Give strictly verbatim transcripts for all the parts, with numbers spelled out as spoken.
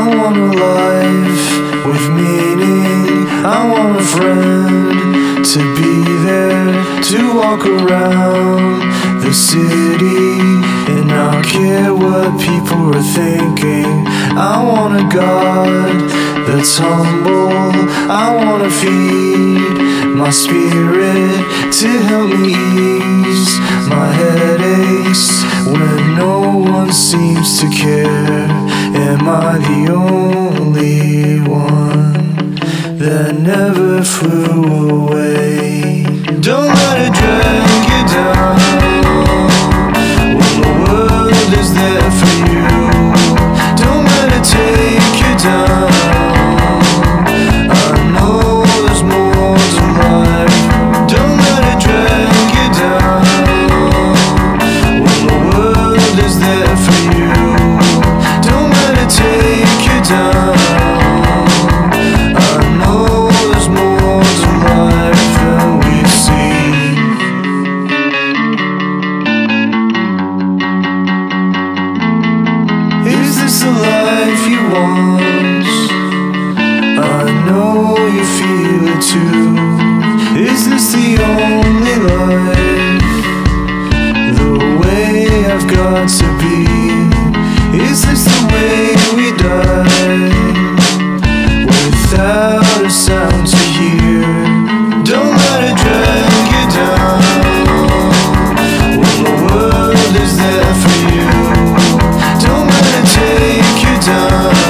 I want a life with meaning. I want a friend to be there, to walk around the city and not care what people are thinking. I want a God that's humble. I want to feed my spirit to help me ease my headaches when no one seems to care. Am I the only one that never flew away? Don't let it drag you down when the world is there for you. Don't let it take you down. I know there's more to life. Don't let it drag you down when the world is there for you. Don't let it take you down. I know there's more to life than we see. Is this the life you want? I know you feel it too. Is this the only life, the way I've got to be? Is this the way we die, without a sound to hear? Don't let it drag you down when the world is there for you. Don't let it take you down. You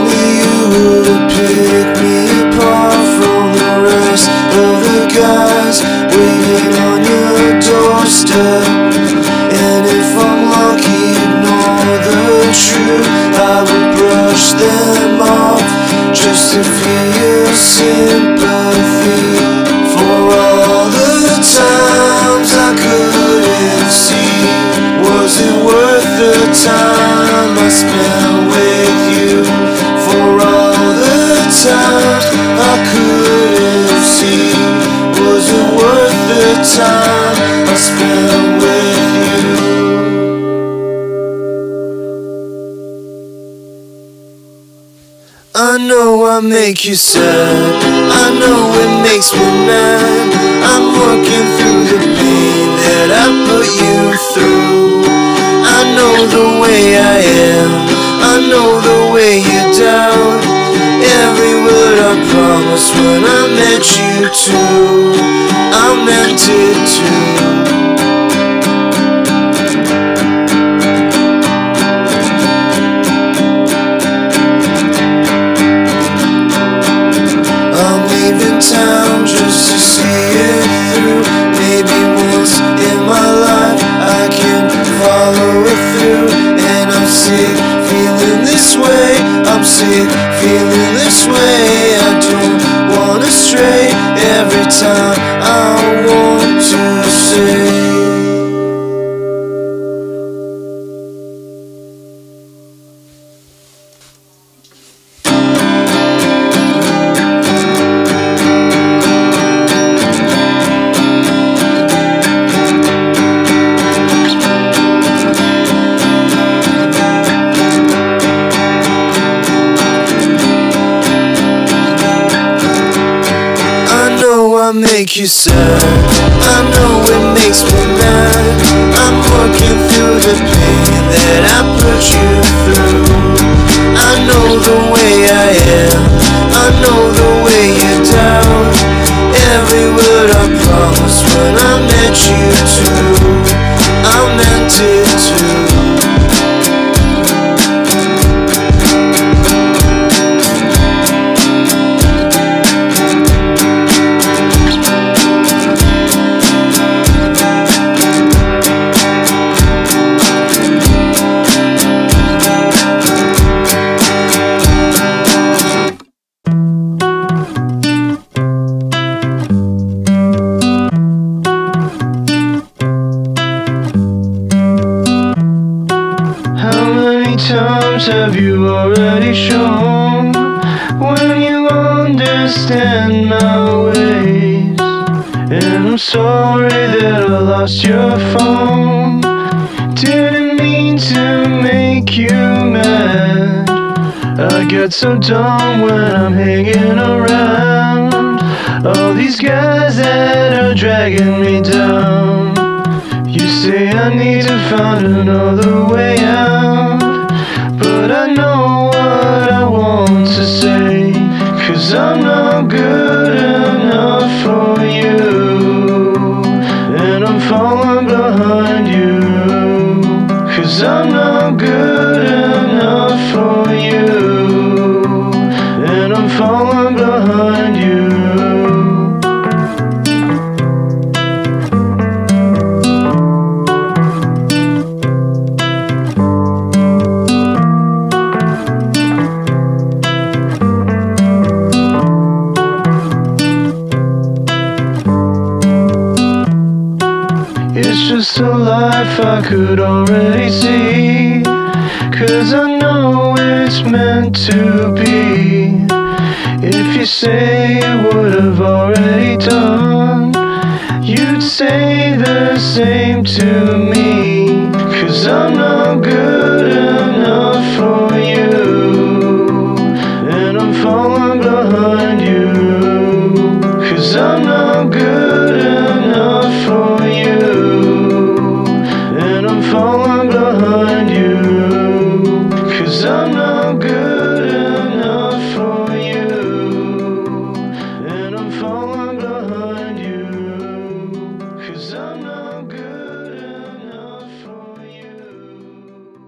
only you would pick me apart from the rest of the guys waiting on your doorstep. And if I'm lucky, ignore the truth, I would brush them off just to feel your sympathy for all the times I couldn't see. Was it worth the time I spent? Time I spent with you. I know I make you sad, I know it makes me mad. I'm working through the pain that I put you through. I know the way I am, I know the way you doubt every word I promised when I met you too. I meant it too. I'm leaving town just to see it through. Maybe once in my life I can follow it through. And I'm sick feeling this way, I'm sick feeling this way. I don't wanna stray every time I want to say. I make you sad, I know it makes me mad. I'm working through the pain that I put you through. I know the way I am, I know the way you doubt every word I promised when I met you too. I meant it too. Have you already shown when you understand my ways? And I'm sorry that I lost your phone. Didn't mean to make you mad. I get so dumb when I'm hanging around all these guys that are dragging me down. You say I need to find another way out, but I know what I want to say, 'cause I'm not good enough for you, and I'm falling behind you, 'cause I'm not good enough for you, and I'm falling behind you. Just a life I could already see, 'cause I know it's meant to be. If you say you would have already done, you'd say the same to me, 'cause I'm not good enough for you, and I'm falling behind you, 'cause I'm not good enough for you, falling behind you, 'cause I'm not good enough for you, and I'm falling behind you, 'cause I'm not good enough for you.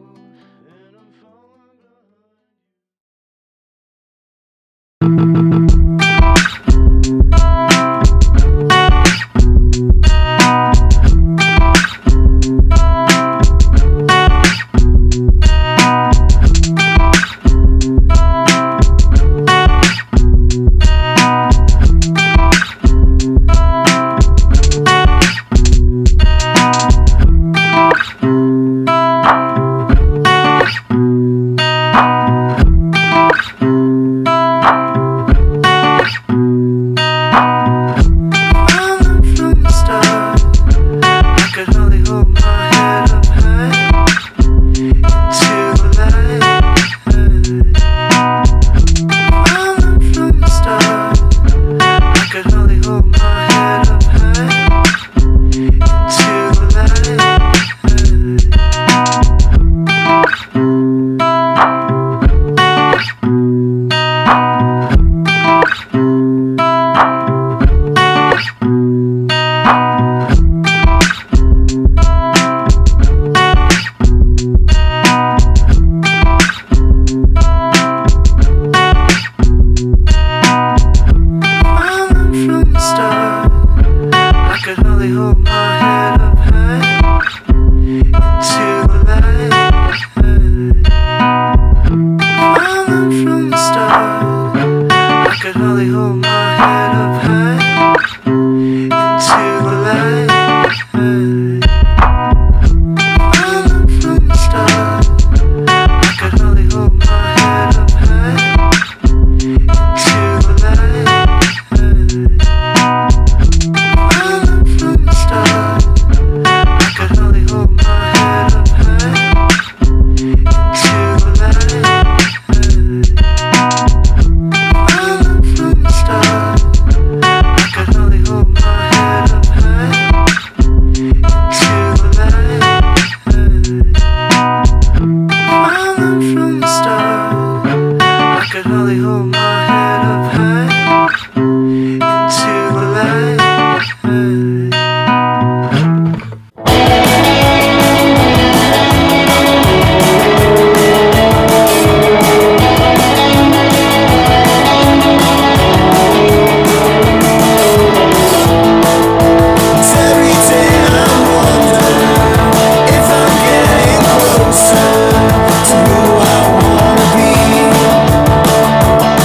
slowly hold my head up high into the light. It's every day I wonder if I'm getting closer to who I want. No way.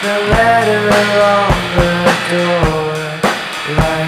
The letter on the door, like